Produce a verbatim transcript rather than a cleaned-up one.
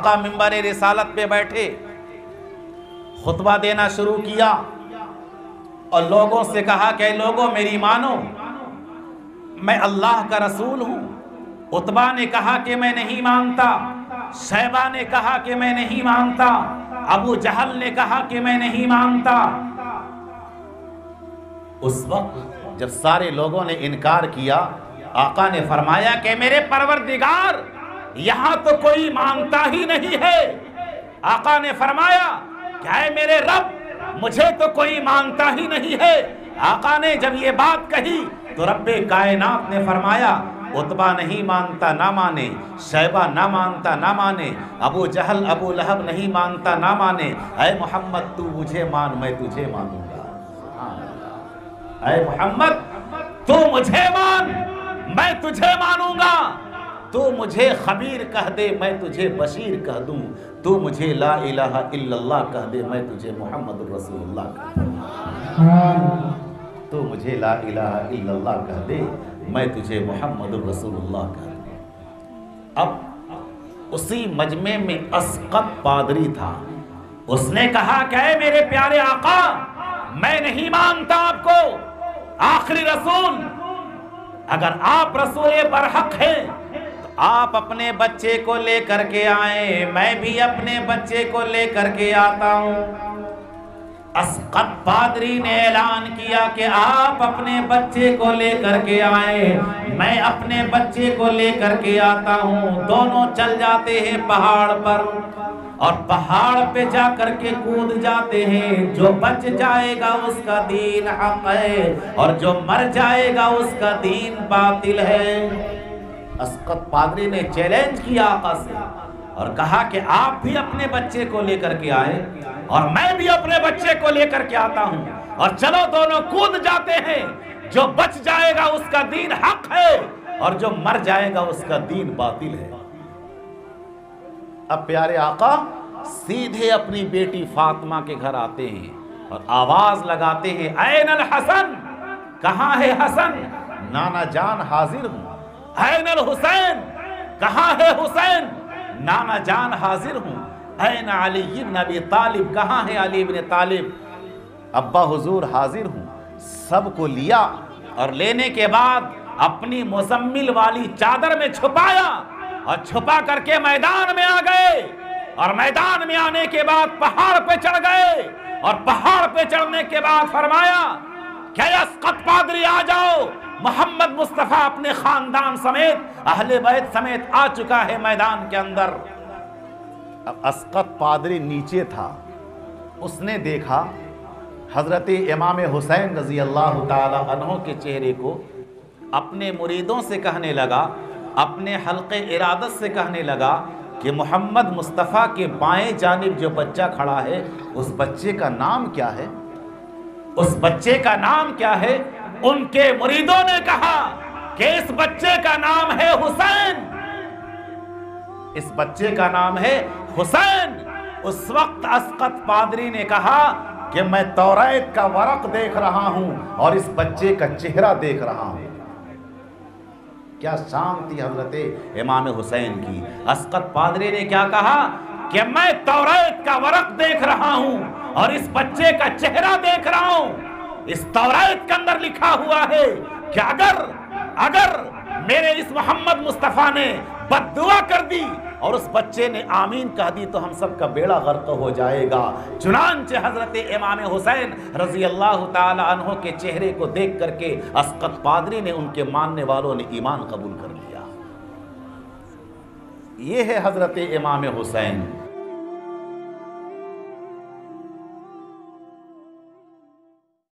आका मिंबर रिसालत पे बैठे, खुतबा देना शुरू किया और लोगों से कहा कि लोगों मेरी मानो, मैं अल्लाह का रसूल हूँ। उत्बा ने कहा कि मैं नहीं मानता, सैबा ने कहा कि मैं नहीं मानता, अबू जहल ने कहा कि मैं नहीं मानता। उस वक्त जब सारे लोगों ने इनकार किया, आका ने फरमाया कि मेरे परवरदिगार, यहाँ तो कोई मानता ही नहीं है। आका ने फरमाया क्या है मेरे रब, मुझे तो कोई मानता ही नहीं है। आका ने जब ये बात कही तो रब्बे कायनात ने फरमाया उत्बा नहीं मानता ना माने, शैबा ना मानता ना माने, अबू जहल अबू लहब नहीं मानता ना माने, अय मोहम्मद तू मुझे मान, मैं तुझे मानूंगा। अय मोहम्मद तू मुझे मान, मैं तुझे मानूंगा। तू मुझे खबीर कह दे, मैं तुझे बशीर कह दूं। तू मुझे ला इलाहा इल्लल्लाह कह दे, मैं तुझे मोहम्मद रसूलुल्लाह कह दूं। तू मुझे ला इलाहा इल्लल्लाह कह दे, मैं तुझे मोहम्मद रसूलुल्लाह कह दूं। अब उसी मजमे में अस्कत पादरी था, उसने कहा क्या है मेरे प्यारे आका, मैं नहीं मानता आपको, आखिरी रसूल। अगर आप रसूल बरहक हैं, आप अपने बच्चे को लेकर के आए, मैं भी अपने बच्चे को लेकर के आता हूँ। अस्कत पादरी ने ऐलान किया कि आप अपने बच्चे को लेकर के आए, मैं अपने बच्चे को लेकर के आता हूँ। दोनों चल जाते हैं पहाड़ पर और पहाड़ पे जा कर के कूद जाते हैं। जो बच जाएगा उसका दीन हक है और जो मर जाएगा उसका दीन बातिल है। अस्कत पादरी ने चैलेंज किया आका से और कहा कि आप भी अपने बच्चे को लेकर के आए और मैं भी अपने बच्चे को लेकर के आता हूँ, और चलो दोनों कूद जाते हैं। जो बच जाएगा उसका दीन हक है और जो मर जाएगा उसका दीन बातिल है। अब प्यारे आका सीधे अपनी बेटी फातिमा के घर आते हैं और आवाज लगाते हैं, ऐनल हसन, कहाँ है हसन, नाना जान हाजिर हूँ। ऐनल हुसैन, कहाँ है हुसैन, नाना जान हाजिर हूँ। ऐन अली इब्न अबी तालिब, कहाँ है अली इब्न तालिब, अब्बा हुजूर हाजिर हूँ। सबको लिया और लेने के बाद अपनी मुजम्मिल वाली चादर में छुपाया और छुपा करके मैदान में आ गए। और मैदान में आने के बाद पहाड़ पे चढ़ गए और पहाड़ पे चढ़ने के बाद फरमाया क्या अस्कत पादरी आ जाओ, मोहम्मद मुस्तफ़ा अपने खानदान समेत अहले बैत समेत आ चुका है मैदान के अंदर। अब अस्कत पादरी नीचे था, उसने देखा हज़रत इमाम हुसैन रज़ी अल्लाह ताला अन्हु के चेहरे को, अपने मुरीदों से कहने लगा, अपने हल्के इरादत से कहने लगा कि मोहम्मद मुस्तफ़ा के बाएं जानिब जो बच्चा खड़ा है उस बच्चे का नाम क्या है, उस बच्चे का नाम क्या है। उनके मुरीदों ने कहा कि इस बच्चे का नाम है हुसैन, इस बच्चे का नाम है हुसैन। उस वक्त अस्कत पादरी ने कहा कि मैं तौरात का वरक देख रहा हूं और इस बच्चे का चेहरा देख रहा हूं। क्या शान थी हजरत इमाम हुसैन की। अस्कत पादरी ने क्या कहा कि मैं तौरात का वरक देख रहा हूं और इस बच्चे का चेहरा देख रहा हूं। इस तौरात के अंदर लिखा हुआ है कि अगर अगर मेरे इस मोहम्मद मुस्तफ़ा ने बद्दुआ कर दी और उस बच्चे ने आमीन कह दी तो हम सब का बेड़ा गर्क हो जाएगा। चुनांचे हजरत इमाम हुसैन रजी अल्लाह ताला अन्हो के चेहरे को देख करके अस्कत पादरी ने, उनके मानने वालों ने ईमान कबूल कर लिया। ये है हजरत इमाम हुसैन।